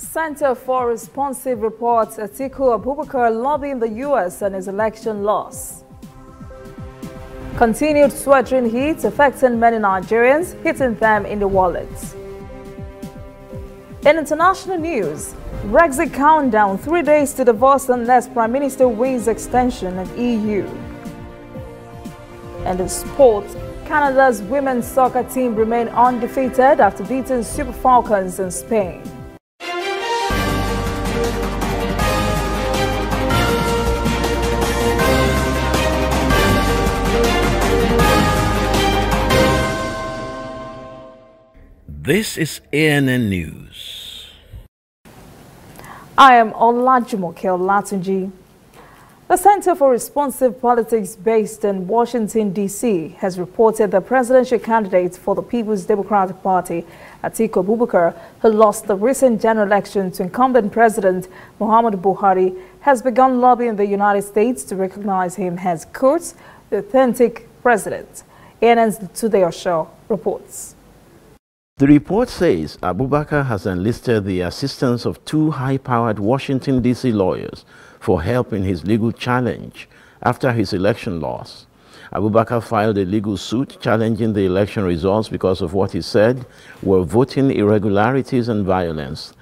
Center for Responsive reports Atiku Abubakar lobbying the U.S. and his election loss. Continued sweltering heat affecting many Nigerians, hitting them in the wallets. In international news, Brexit countdown, 3 days to divorce unless Prime Minister wins extension of EU. And in sports, Canada's women's soccer team remain undefeated after beating Super Falcons in Spain. This is ANN News. I am Olajumoke Olatunji. The Center for Responsive Politics based in Washington, D.C. has reported the presidential candidate for the People's Democratic Party, Atiku Abubakar, who lost the recent general election to incumbent President Muhammadu Buhari, has begun lobbying the United States to recognize him as, quote, the authentic president. ANN's Today Osho reports. The report says Abubakar has enlisted the assistance of two high-powered Washington, D.C. lawyers for help in his legal challenge after his election loss. Abubakar filed a legal suit challenging the election results because of what he said were voting irregularities and violence.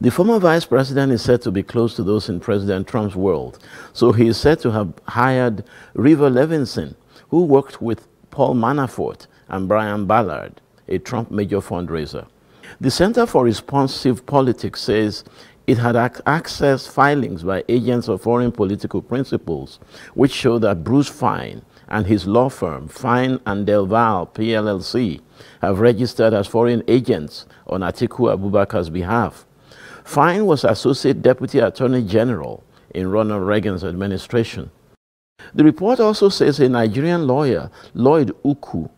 The former vice president is said to be close to those in President Trump's world, so he is said to have hired River Levinson, who worked with Paul Manafort and Brian Ballard, a Trump major fundraiser. The Center for Responsive Politics says it had accessed filings by agents of foreign political principles, which show that Bruce Fein and his law firm, Fein and DelVahl, PLLC, have registered as foreign agents on Atiku Abubakar's behalf. Fein was Associate Deputy Attorney General in Ronald Reagan's administration. The report also says a Nigerian lawyer, Lloyd Uku,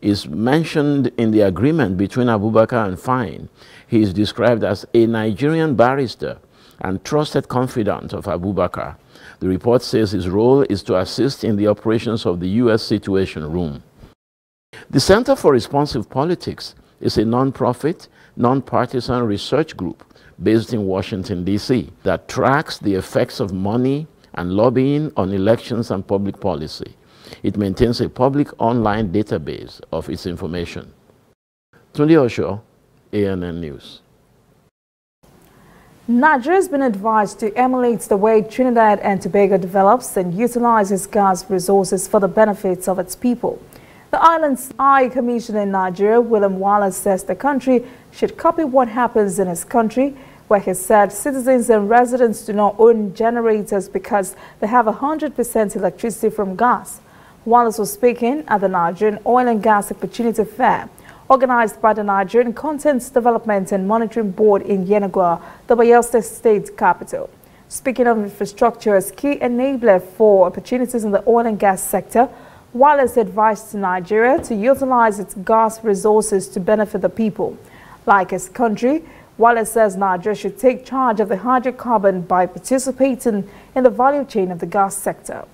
is mentioned in the agreement between Abubakar and Fein. He is described as a Nigerian barrister and trusted confidant of Abubakar. The report says his role is to assist in the operations of the U.S. Situation Room. The Center for Responsive Politics is a non-profit, non-partisan research group based in Washington, D.C. that tracks the effects of money and lobbying on elections and public policy. It maintains a public online database of its information. Tunde Osho, ANN News. Nigeria has been advised to emulate the way Trinidad and Tobago develops and utilizes gas resources for the benefits of its people. The island's High Commissioner in Nigeria, William Wallace, says the country should copy what happens in his country, where he said citizens and residents do not own generators because they have 100% electricity from gas. Wallace was speaking at the Nigerian Oil and Gas Opportunity Fair, organized by the Nigerian Content Development and Monitoring Board in Yenagoa, the Bayelsa State capital. Speaking of infrastructure as key enabler for opportunities in the oil and gas sector, Wallace advised Nigeria to utilize its gas resources to benefit the people. Like his country, Wallace says Nigeria should take charge of the hydrocarbon by participating in the value chain of the gas sector.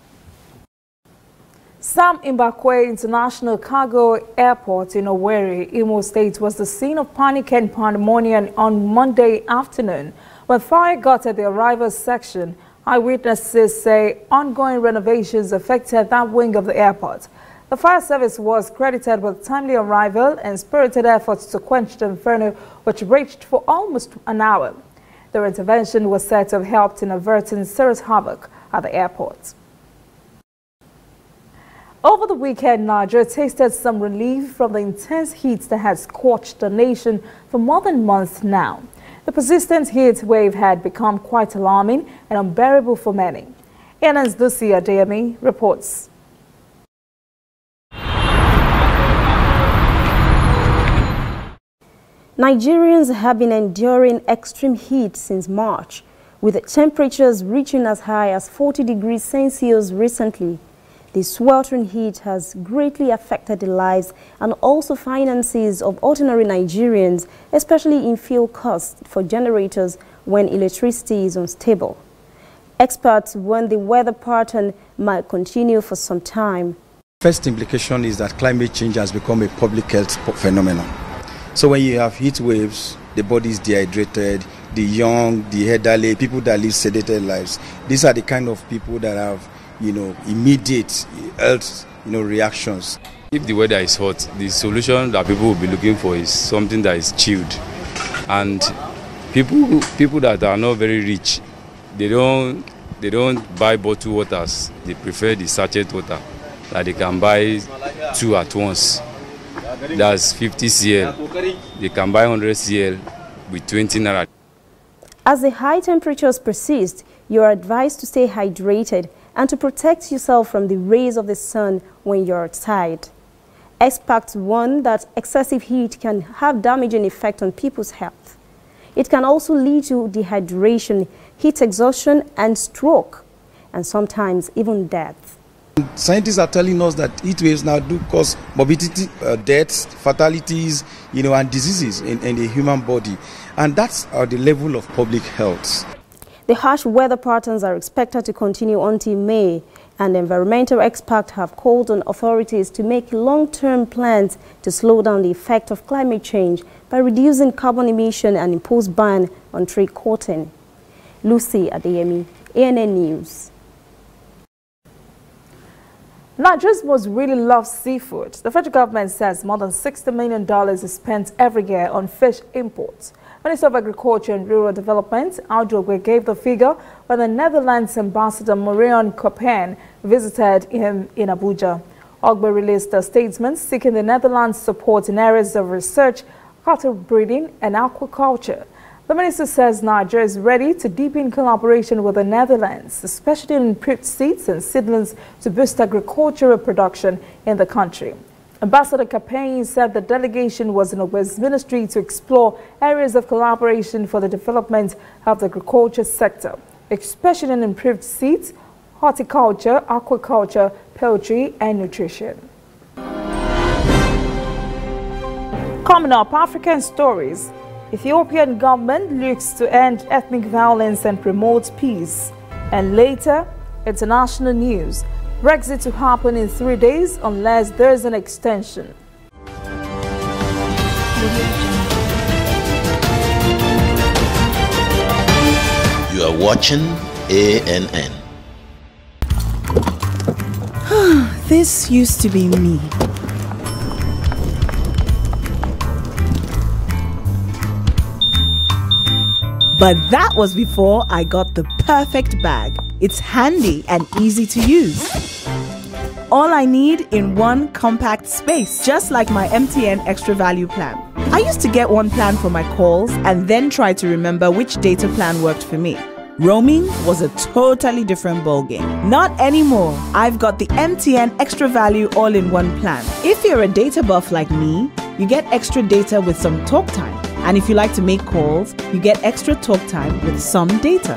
Sam Mbakwe International Cargo Airport in Owerri, Imo State, was the scene of panic and pandemonium on Monday afternoon when fire got at the arrivals section. Eyewitnesses say ongoing renovations affected that wing of the airport. The fire service was credited with timely arrival and spirited efforts to quench the inferno, which raged for almost an hour. Their intervention was said to have helped in averting serious havoc at the airport. Over the weekend, Nigeria tasted some relief from the intense heat that had scorched the nation for more than a month now. The persistent heat wave had become quite alarming and unbearable for many. Anas Dusiya Dami reports. Nigerians have been enduring extreme heat since March, with temperatures reaching as high as 40 degrees Celsius recently. The sweltering heat has greatly affected the lives and also finances of ordinary Nigerians, especially in fuel costs for generators when electricity is unstable. Experts warn the weather pattern might continue for some time. First implication is that climate change has become a public health phenomenon. So when you have heat waves, the body is dehydrated, the young, the elderly, people that live sedated lives. These are the kind of people that have, you know, immediate health, you know, reactions. If the weather is hot, the solution that people will be looking for is something that is chilled. And people that are not very rich, they don't buy bottled waters. They prefer the sachet water that they can buy 2 at once. That's 50 cl. They can buy 100 cl with 20 naira. As the high temperatures persist, you are advised to stay hydrated and to protect yourself from the rays of the sun when you're outside. Experts warn that excessive heat can have damaging effect on people's health. It can also lead to dehydration, heat exhaustion, and stroke, and sometimes even death. Scientists are telling us that heat waves now do cause morbidity, deaths, fatalities, you know, and diseases in the human body. And that's the level of public health. The harsh weather patterns are expected to continue until May, and environmental experts have called on authorities to make long-term plans to slow down the effect of climate change by reducing carbon emission and impose ban on trade cotton. Lucy Adeyemi, ANN News. Nigerians must really love seafood. The federal government says more than $60 million is spent every year on fish imports. Minister of Agriculture and Rural Development, Audu Ogbe, gave the figure when the Netherlands Ambassador Marion Koppen visited him in Abuja. Ogbe released a statement seeking the Netherlands' support in areas of research, cattle breeding and aquaculture. The minister says Nigeria is ready to deepen collaboration with the Netherlands, especially in improved seeds and seedlings to boost agricultural production in the country. Ambassador Koppen said the delegation was in Ogbe's ministry to explore areas of collaboration for the development of the agriculture sector, especially in improved seeds, horticulture, aquaculture, poultry, and nutrition. Coming up, African stories. Ethiopian government looks to end ethnic violence and promote peace. And later, international news. Brexit to happen in 3 days unless there's an extension. You are watching ANN. This used to be me. But that was before I got the perfect bag. It's handy and easy to use. All I need in one compact space, just like my MTN Extra Value plan. I used to get one plan for my calls and then try to remember which data plan worked for me. Roaming was a totally different ballgame. Not anymore. I've got the MTN Extra Value all-in-one plan. If you're a data buff like me, you get extra data with some talk time. And if you like to make calls, you get extra talk time with some data.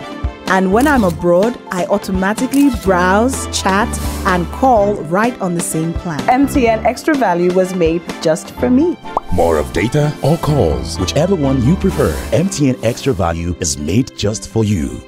And when I'm abroad, I automatically browse, chat, and call right on the same plan. MTN Extra Value was made just for me. More of data or calls, whichever one you prefer. MTN Extra Value is made just for you.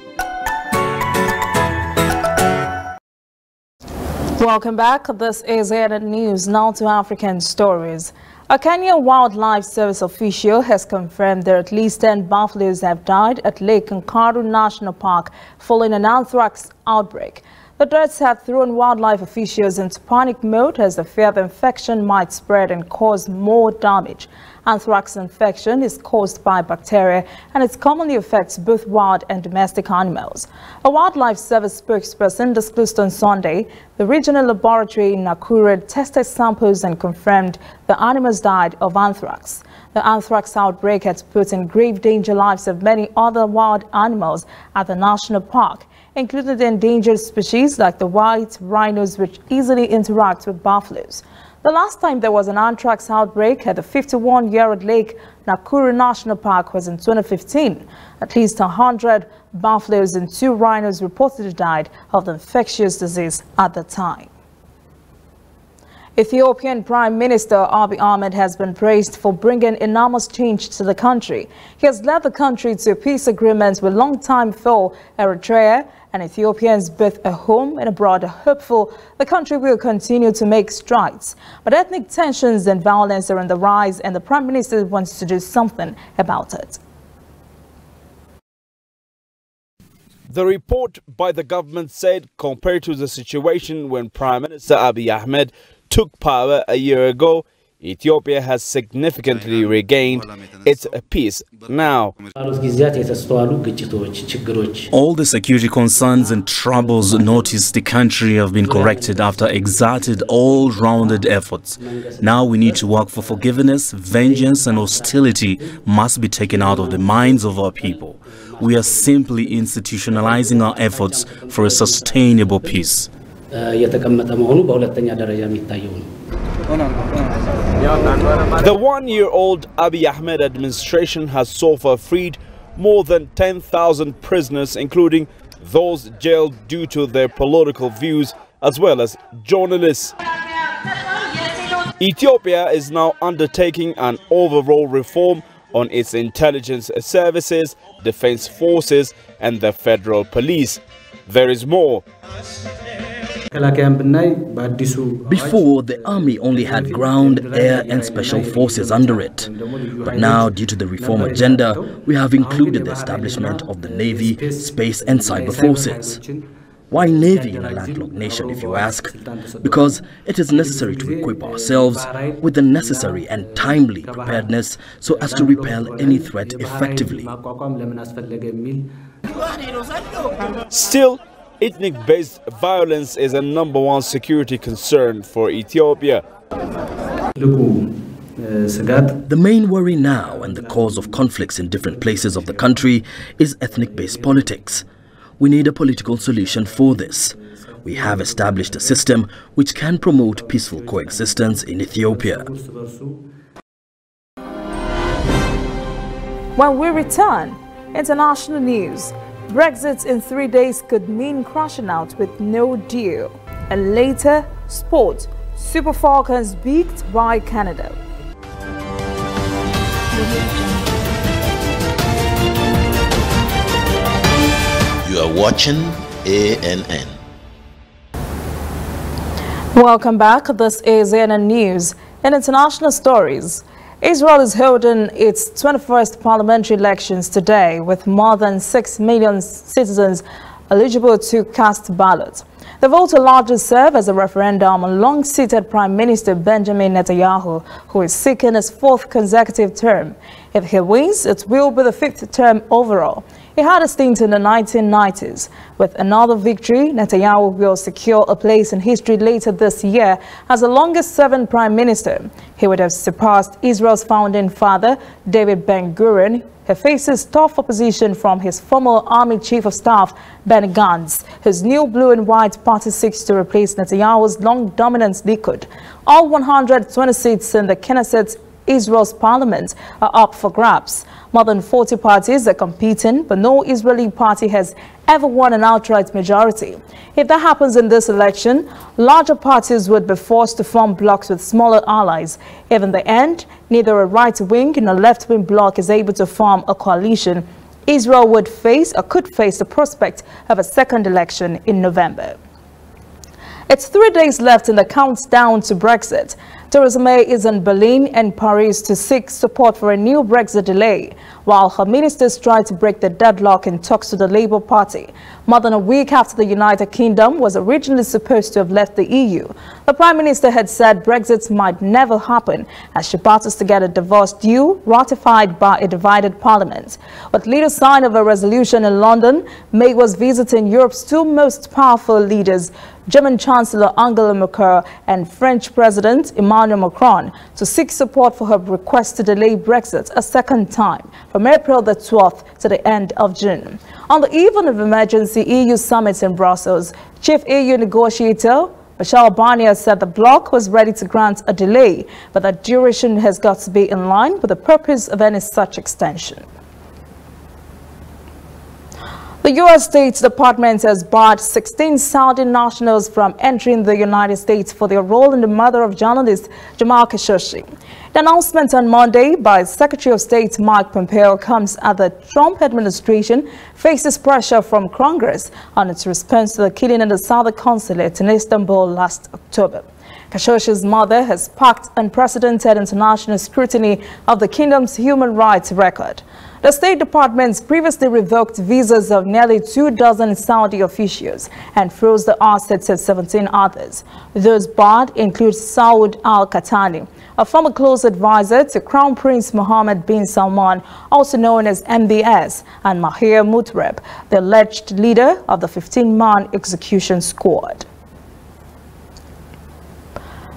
Welcome back. This is ANN News. Now to African stories. A Kenyan Wildlife Service official has confirmed that at least 10 buffaloes have died at Lake Nakuru National Park following an anthrax outbreak. The deaths have thrown wildlife officials into panic mode as the fear the infection might spread and cause more damage. Anthrax infection is caused by bacteria and it commonly affects both wild and domestic animals. A Wildlife Service spokesperson disclosed on Sunday the regional laboratory in Nakuru tested samples and confirmed the animals died of anthrax. The anthrax outbreak has put in grave danger lives of many other wild animals at the national park, including the endangered species like the white rhinos, which easily interact with buffaloes. The last time there was an anthrax outbreak at the 51-year-old Lake Nakuru National Park was in 2015. At least 100 buffaloes and 2 rhinos reportedly died of the infectious disease at the time. Ethiopian Prime Minister Abiy Ahmed has been praised for bringing enormous change to the country. He has led the country to a peace agreement with longtime foe Eritrea, and Ethiopians both at home and abroad are hopeful the country will continue to make strides. But ethnic tensions and violence are on the rise, and the Prime Minister wants to do something about it. The report by the government said, compared to the situation when Prime Minister Abiy Ahmed took power a year ago, Ethiopia has significantly regained its peace now. All the security concerns and troubles noticed the country have been corrected after exerted all-rounded efforts. Now we need to work for forgiveness, vengeance and hostility must be taken out of the minds of our people. We are simply institutionalizing our efforts for a sustainable peace. The one-year-old Abiy Ahmed administration has so far freed more than 10,000 prisoners, including those jailed due to their political views, as well as journalists. Ethiopia is now undertaking an overall reform on its intelligence services, defense forces, and the federal police. There is more. Before, the army only had ground, air and special forces under it. But now, due to the reform agenda, we have included the establishment of the Navy, Space and Cyber Forces. Why Navy in a landlocked nation, if you ask? Because it is necessary to equip ourselves with the necessary and timely preparedness so as to repel any threat effectively. Still, ethnic-based violence is a number-one security concern for Ethiopia. The main worry now and the cause of conflicts in different places of the country is ethnic-based politics. We need a political solution for this. We have established a system which can promote peaceful coexistence in Ethiopia. When we return, international news. Brexit in 3 days could mean crashing out with no deal. And later, sport. Super Falcons beaked by Canada. You are watching ANN. Welcome back. This is ANN News and international stories. Israel is holding its 21st parliamentary elections today with more than 6 million citizens eligible to cast ballots. The vote will largely serve as a referendum on long-seated Prime Minister Benjamin Netanyahu, who is seeking his 4th consecutive term. If he wins, it will be the 5th term overall. He had a stint in the 1990s. With another victory, Netanyahu will secure a place in history later this year as the longest-serving prime minister. He would have surpassed Israel's founding father, David Ben Gurion. He faces tough opposition from his former army chief of staff, Benny Gantz, whose new blue and white party seeks to replace Netanyahu's long-dominant Likud. All 120 seats in the Knesset, Israel's parliament, are up for grabs. More than 40 parties are competing, but no Israeli party has ever won an outright majority. If that happens in this election, larger parties would be forced to form blocs with smaller allies. If in the end, neither a right-wing nor left-wing bloc is able to form a coalition, Israel would face or could face the prospect of a second election in November. It's 3 days left in the countdown to Brexit. Theresa May is in Berlin and Paris to seek support for a new Brexit delay, while her ministers try to break the deadlock in talks to the Labour Party. More than a week after the United Kingdom was originally supposed to have left the EU, the Prime Minister had said Brexit might never happen as she battles to get a divorce deal ratified by a divided parliament. With little sign of a resolution in London, May was visiting Europe's two most powerful leaders, German Chancellor Angela Merkel and French President Emmanuel Macron, to seek support for her request to delay Brexit a second time from April the 12th to the end of June. On the eve of emergency EU summit in Brussels, Chief EU negotiator Michel Barnier said the bloc was ready to grant a delay, but that duration has got to be in line with the purpose of any such extension. The U.S. State Department has barred 16 Saudi nationals from entering the United States for their role in the murder of journalist Jamal Khashoggi. The announcement on Monday by Secretary of State Mike Pompeo comes as the Trump administration faces pressure from Congress on its response to the killing in the Saudi consulate in Istanbul last October. Khashoggi's mother has sparked unprecedented international scrutiny of the kingdom's human rights record. The State Department's previously revoked visas of nearly 24 Saudi officials and froze the assets of 17 others. Those barred include Saud al-Qahtani, a former close advisor to Crown Prince Mohammed bin Salman, also known as MBS, and Maher Mutreb, the alleged leader of the 15-man execution squad.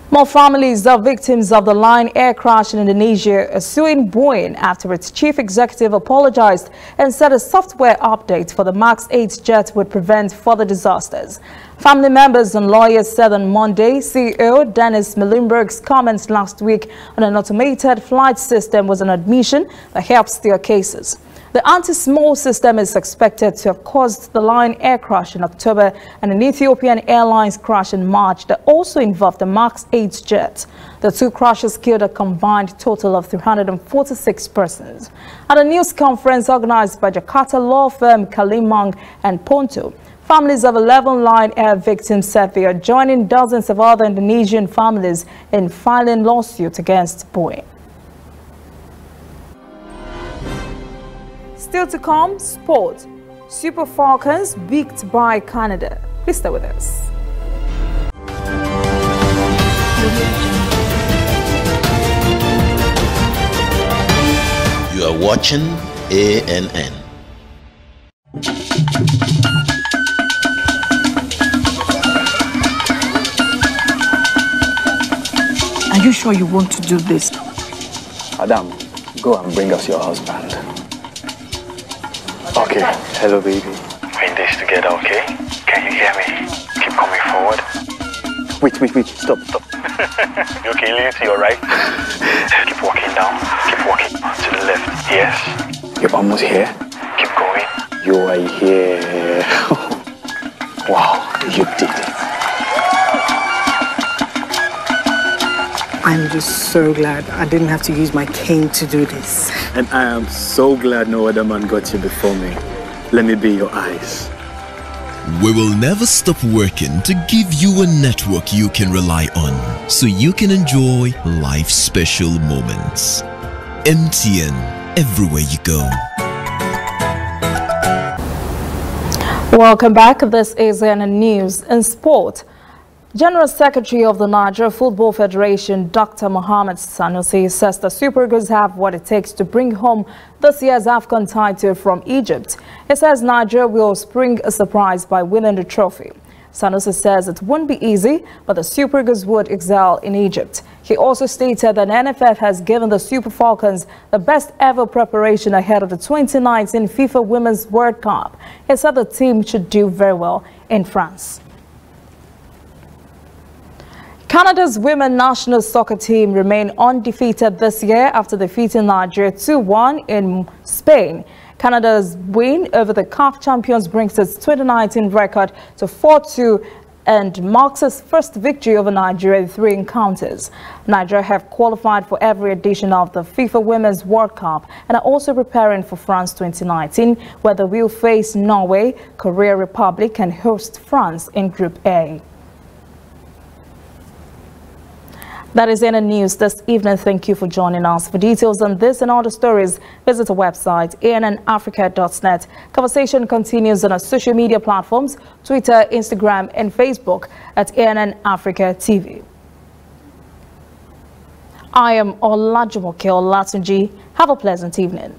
More families of victims of the Lion Air crash in Indonesia are suing Boeing after its chief executive apologized and said a software update for the MAX 8 jet would prevent further disasters. Family members and lawyers said on Monday CEO Dennis Muilenburg's comments last week on an automated flight system was an admission that helps their cases. The anti-small system is expected to have caused the Lion Air crash in October and an Ethiopian Airlines crash in March that also involved the MAX 8 jet. The two crashes killed a combined total of 346 persons. At a news conference organized by Jakarta law firm Kalimang and Ponto, families of 11 Lion Air victims said they are joining dozens of other Indonesian families in filing lawsuits against Boeing. Still to come, sport. Super Falcons beaked by Canada. Please stay with us. You are watching ANN. Are you sure you want to do this? Adam, go and bring us your husband. Okay, hello baby. We're in this together, okay? Can you hear me? Keep coming forward. Wait, stop. You okay, Lindsay, alright? Keep walking down, keep walking to the left, yes. You're almost here. Keep going. You are here. Wow, you did it. I'm just so glad I didn't have to use my cane to do this. And I am so glad no other man got you before me. Let me be your eyes. We will never stop working to give you a network you can rely on, so you can enjoy life's special moments. MTN, everywhere you go. Welcome back. This is ANN News and Sport. General Secretary of the Niger Football Federation, Dr. Mohamed Sanusi, says the Super Eagles have what it takes to bring home this year's AFCON title from Egypt. He says Niger will spring a surprise by winning the trophy. Sanusi says it won't be easy, but the Super Eagles would excel in Egypt. He also stated that NFF has given the Super Falcons the best ever preparation ahead of the 2019 FIFA Women's World Cup. He said the team should do very well in France. Canada's women national soccer team remain undefeated this year after defeating Nigeria 2-1 in Spain. Canada's win over the CAF champions brings its 2019 record to 4-2 and marks its first victory over Nigeria in 3 encounters. Nigeria have qualified for every edition of the FIFA Women's World Cup and are also preparing for France 2019, where they will face Norway, Korea Republic and host France in Group A. That is ANN News this evening. Thank you for joining us. For details on this and other stories, visit our website, annafrica.net. Conversation continues on our social media platforms, Twitter, Instagram, and Facebook at ANN Africa TV. I am Olajumoke Olatunji. Have a pleasant evening.